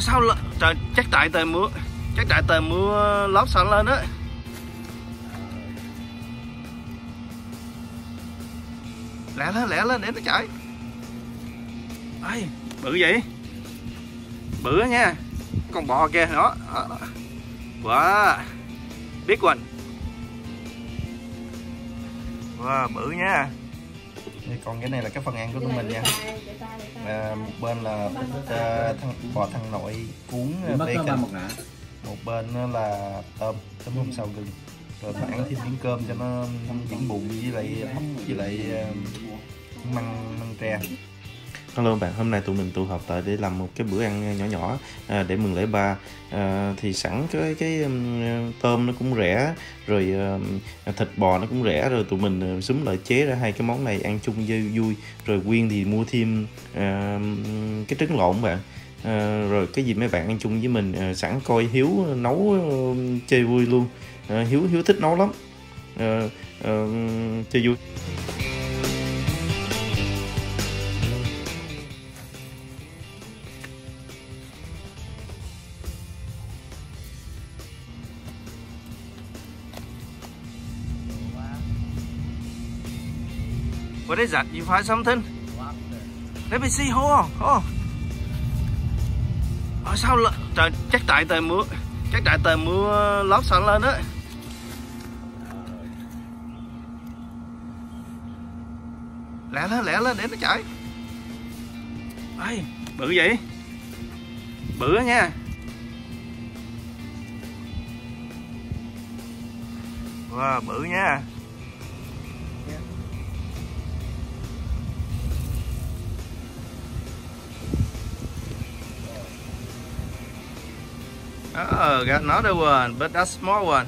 sao lên trời, chắc tại trời mưa lót sao lên á. Lẹ lên để nó chạy. Ê, bự vậy, bự nha, con bò kìa đó. Wow, big one. Wow, bự nha. Còn cái này là cái phần ăn của tụi mình nha. Một bên là bò thăn nội cuốn bacon, một bên là tôm hùm xào gừng. Rồi phải ăn thêm miếng cơm cho nó dưỡng bụng, với lại măng tre. Hello các bạn, hôm nay tụi mình tụ họp tại để làm một cái bữa ăn nhỏ nhỏ để mừng lễ ba. Thì sẵn cái tôm nó cũng rẻ, rồi thịt bò nó cũng rẻ, rồi tụi mình xúm lại chế ra hai cái món này ăn chung vui. Rồi Quyên thì mua thêm cái trứng lộn bạn. Rồi cái gì mấy bạn ăn chung với mình, sẵn coi Hiếu nấu chơi vui luôn. Hiếu thích nấu lắm, chơi vui. What is that? You find something? Let me see. Oh. Sao lên? Trời, chắc tại trời mưa lót sẵn lên á. Lẹ lên để nó chạy. Ê, bự vậy, bự nha. Wow, bự nha. Got another one, but that's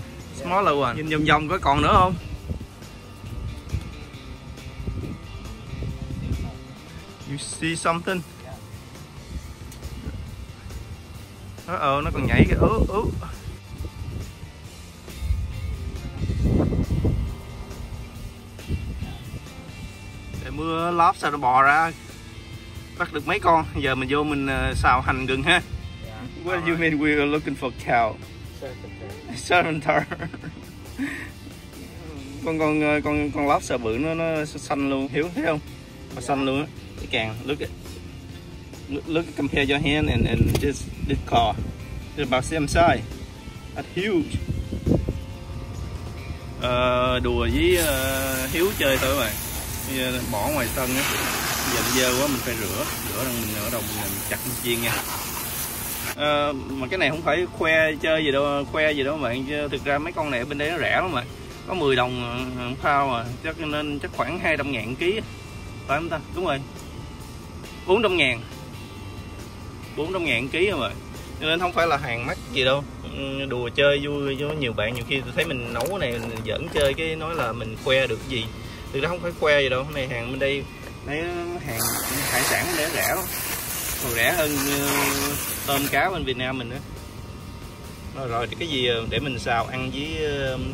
smaller one. Nhìn vòng có còn nữa không? You see something? Nó còn nhảy kìa. Để mưa lóp sao nó bò ra. Bắt được mấy con, giờ mình vô mình xào hành gừng ha. What do you mean we were looking for cow? Serpentine. Con lobster bự nó xanh luôn, Hiếu thấy không? Nó xanh luôn á. Cái càng look compare your hand and just this claw. It's about same size. That's huge. Đùa với Hiếu chơi thôi các bạn. Bây giờ bỏ ngoài sân á. Giờ nó dơ quá mình phải rửa rồi mình ở đầu mình chặt mình chiên nha. Mà cái này không phải khoe gì đâu các bạn, thực ra mấy con này ở bên đấy nó rẻ lắm mà. Có 10 đồng pound à, nên chắc khoảng 200.000 ký. Phải không ta? Đúng rồi. 400.000 ký rồi mà. Cho nên không phải là hàng mắc gì đâu. Đùa chơi vui với nhiều bạn, nhiều khi tôi thấy mình nấu cái này mình giỡn chơi cái nói là mình khoe được gì. Thực ra không phải khoe gì đâu, cái này hàng bên đây đấy, hàng hải sản bên đấy rẻ lắm. Còn rẻ hơn tôm cá bên Việt Nam mình nữa. Rồi thì cái gì để mình xào ăn với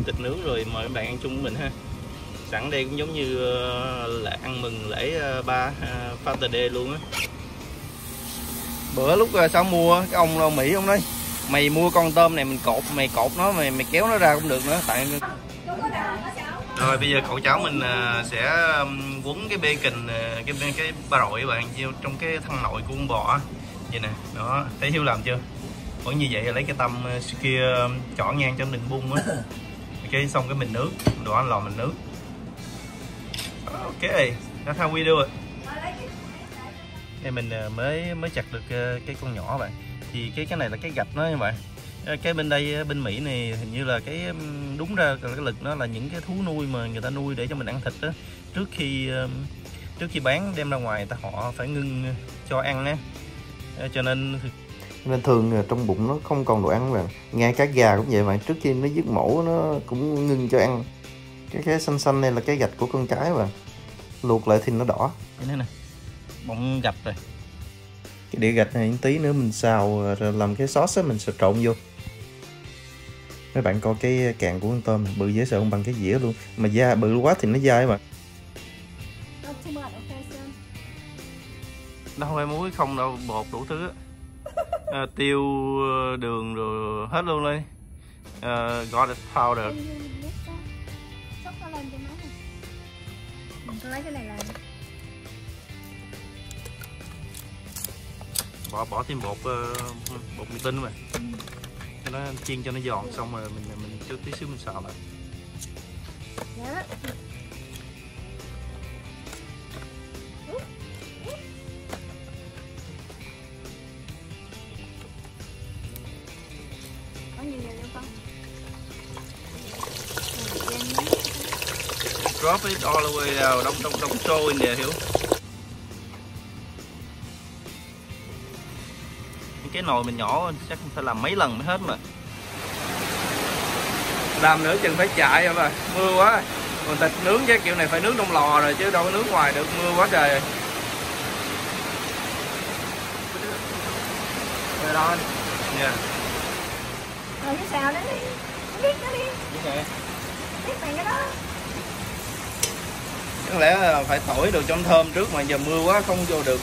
thịt nướng rồi mời các bạn ăn chung với mình ha. Sẵn đây cũng giống như là ăn mừng lễ ba Father Day luôn á. Bữa lúc sau mua cái ông Mỹ ông nói mày mua con tôm này mình cột nó mày kéo nó ra cũng được nữa tại. Rồi bây giờ cậu cháu mình sẽ quấn cái bacon, cái ba rọi các bạn trong cái thân nội của con bò vậy nè. Đó, thấy Hiếu làm chưa? Vẫn như vậy là lấy cái tăm kia chọn ngang cho mình bung á. Ok, xong cái mình nướng, đồ ăn lò mình nướng. Ok, that's how we do it. Đây mình mới chặt được cái con nhỏ bạn. Thì cái này là cái gạch nó các bạn. Cái bên đây bên Mỹ này hình như là cái đúng ra cái lực nó là những cái thú nuôi mà người ta nuôi để cho mình ăn thịt đó. Trước khi bán đem ra ngoài người ta họ phải ngưng cho ăn á. Cho nên thường trong bụng nó không còn đồ ăn mà. Ngay cá gà cũng vậy mà, trước khi nó giết mổ nó cũng ngưng cho ăn. Cái xanh này là cái gạch của con cái mà. Luộc lại thì nó đỏ. Cái này nè. Bọng gạch rồi. Cái đĩa gạch này tí nữa mình xào rồi làm cái sauce á, mình sẽ trộn vô. Mấy bạn coi cái càng của con tôm bự dễ sợ không bằng cái dĩa luôn. Mà da bự quá thì nó dai mà. Đâu phải muối không đâu, bột đủ thứ á. tiêu đường rồi hết luôn đi. Garlic powder. Sốc nó lên cho nó. Mình lấy cái này là bỏ thêm bột mì tinh mà cho nó chiên cho nó giòn, xong rồi mình cho tí xíu mình xào lại. Drop it all the way down, don't throw in there, Hiếu. Cái nồi mình nhỏ chắc phải làm mấy lần mới hết mà. Làm nữa chừng phải chạy rồi, mưa quá. Còn thịt nướng cái kiểu này phải nướng trong lò rồi chứ đâu có nướng ngoài được, mưa quá trời rồi. Rồi đó. Nha. Rồi cái xào đến đi. Biết nó đi. Biết mày cái đó. Chắc lẽ là phải thổi được cho nó thơm trước mà giờ mưa quá không vô được.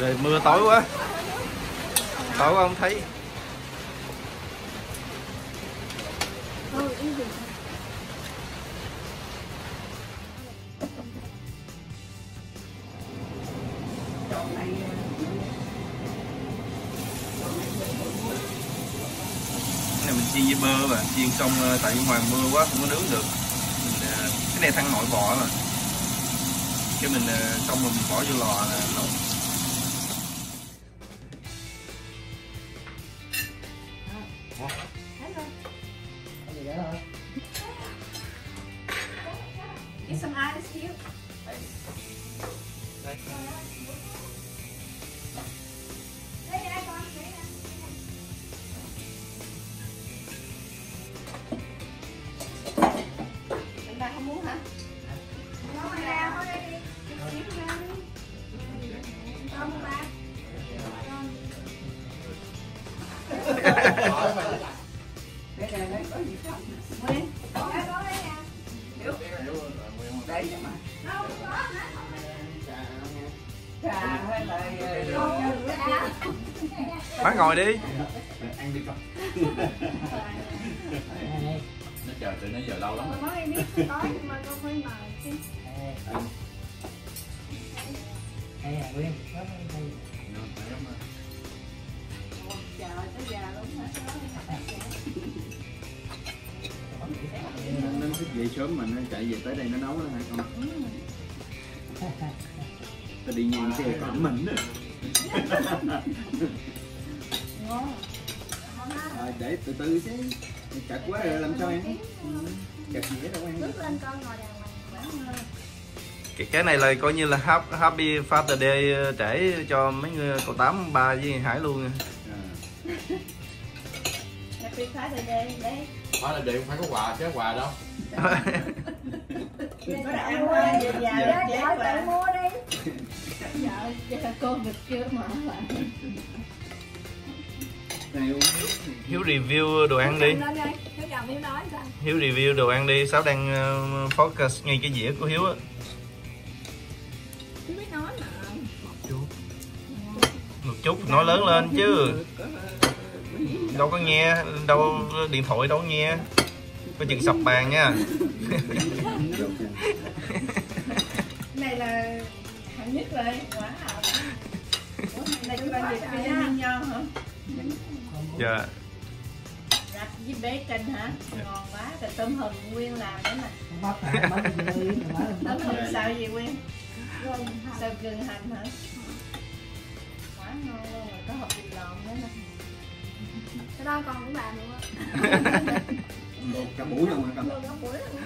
Rồi mưa tối quá. Tối quá không thấy. Cái này mình chiên với bơ mà, chiên xong tại vì ngoài mưa quá không có nướng được. Mình, cái này thăn nội bò mà. Cái mình xong rồi mình bỏ vô lò là nấu. Má ngồi đi. Ăn đi con. Nó chờ từ nãy giờ lâu lắm. Nó thức dậy sớm mà nó chạy về tới đây nó nấu nữa hả con? Ta đi nhìn xe cỏ mình nữa. Rồi để từ từ chứ. Chặt quá rồi làm sao ăn? Chặt dễ đâu ăn. Cái này là coi như là happy Father Day trễ cho mấy người cậu Tám ba với Hải luôn. Happy Father Day đấy. Father Day không phải có quà chứ quà đâu. Mua đi. Dạ, chắc là con vịt chưa mở lại. Hiếu review đồ ăn đi. Hiếu review đồ ăn đi, Sáu đang focus ngay cái dĩa của Hiếu á. Hiếu biết nói mà. Một chút, nói lớn lên chứ. Đâu có nghe, đâu điện thoại đâu có nghe. Có chừng sập bàn nha. Này là hạng nhất rồi, quả hậu. Này chúng ta dịch vitamin nho hả? Dạ. Rạch với bacon hả? Ngon quá, rồi tôm hùm Nguyên làm nữa mà. Tôm hùm xào gì Nguyên? Xào gừng hành hả? Quá ngon luôn rồi, có hộp vịt lộn nữa nè. Cái đó con cũng làm luôn á. Cả buổi luôn hả con? Cả buổi luôn.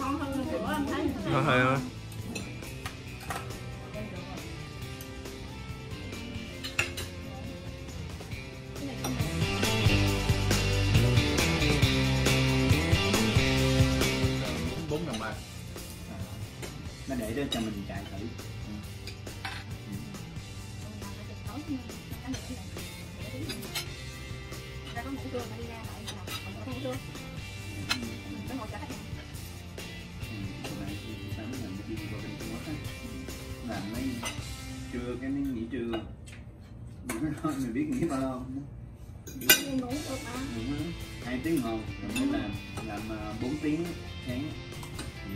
Ngon hơn bữa anh thấy. Ngon hơn. Nó để đó cho mình chạy thử. làm mấy trưa cái mấy nghỉ trưa. Mình biết nghỉ bao lâu không? Mình ngủ được à? 2 tiếng hồ, mình mới làm 4 tiếng sáng.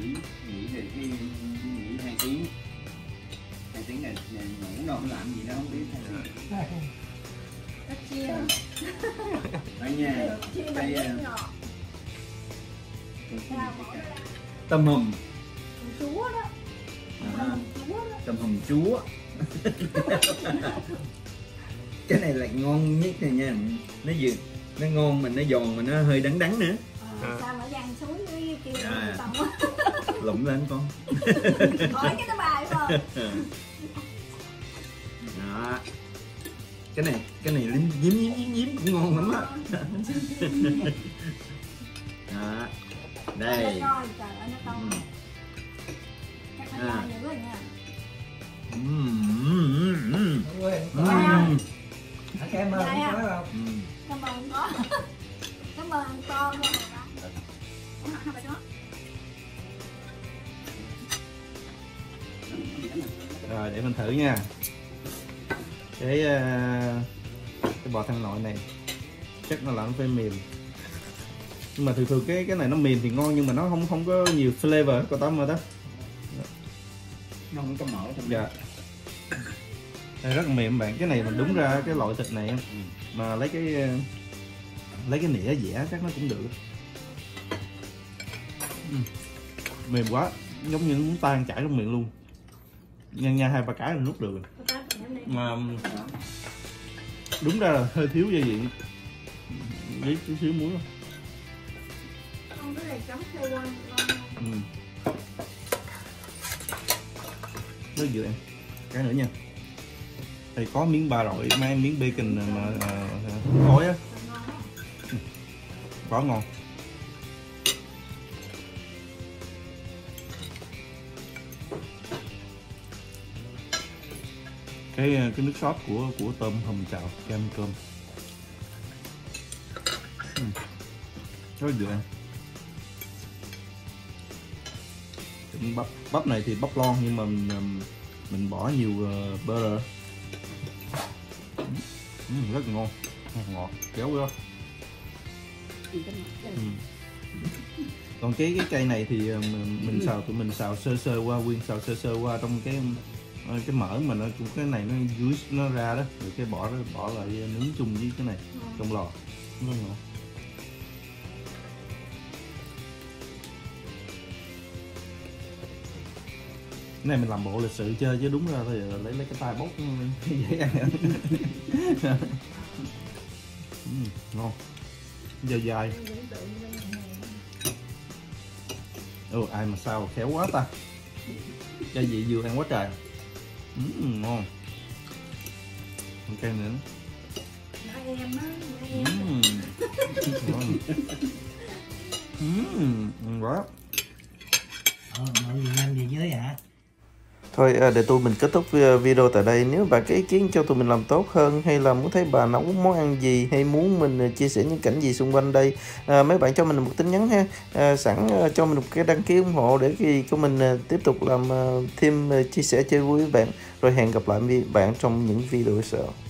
Nghỉ thì cái nghỉ 2 tiếng. 2 tiếng này ngủ đâu làm gì đâu không biết. Cách chia. Ở nhà. Đây tôm hùm. Chúa đó. À, tôm hùm chúa. Cái này là ngon nhất này nha, nó vừa nó ngon mà nó giòn mà nó hơi đắng đắng nữa. Sao mà vàng suối với kia lụng lên con. Hỏi cái nó bài rồi. Đó. Cái này nhím cũng ngon lắm á. Đó. Đây. À. Cảm ơn anh có không? Cảm ơn anh có. Cảm ơn anh con luôn rồi. Để mình thử nha. Cái bò thăn nội này chắc nó là nó phải mềm. Nhưng mà thường thường cái này nó mềm thì ngon nhưng mà nó không có nhiều flavor của tôm rồi đó. Nó không có mỡ không? Dạ. Đây rất là mềm bạn, cái này mình đúng ra cái loại thịt này mà lấy cái nĩa dẻ chắc nó cũng được. Mềm quá, giống như nó tan chảy trong miệng luôn. Nhân nha 2-3 cái là nuốt được rồi. Mà đúng ra là hơi thiếu gia vị. Lấy chút xíu muối. Không cái này chấm theo quên ngon. Nó vừa em. Cái nữa nha. Thì có miếng ba rọi, mấy miếng bacon mà khối á. Quá ngon. Cái nước sốt của tôm hùm chảo kem cơm. Rất dừa. Bắp này thì bắp lon nhưng mà mình bỏ nhiều bơ. Rất là ngon, ngọt kéo vô. Còn cái cây này thì tụi mình xào sơ qua, nguyên xào sơ qua trong cái mỡ mà nó cũng cái này nó dưới nó ra đó, rồi cái bỏ lại nướng chung với cái này trong lò. Rất ngon. Cái này mình làm bộ lịch sự chơi chứ đúng ra thôi là lấy cái tay bóc dễ ăn. Ngon. Dài. Ồ, ai mà sao khéo quá ta. Cái vị vừa ăn quá trời. Ngon. Một cây nữa. Ngon quá. Mọi người ăn gì dưới hả? Thôi để tụi mình kết thúc video tại đây. Nếu bạn có ý kiến cho tụi mình làm tốt hơn hay là muốn thấy bà nấu món ăn gì hay muốn mình chia sẻ những cảnh gì xung quanh đây, mấy bạn cho mình một tin nhắn ha. Sẵn cho mình một cái đăng ký ủng hộ để khi của mình tiếp tục làm thêm chia sẻ chơi vui với bạn. Rồi hẹn gặp lại bạn trong những video sau.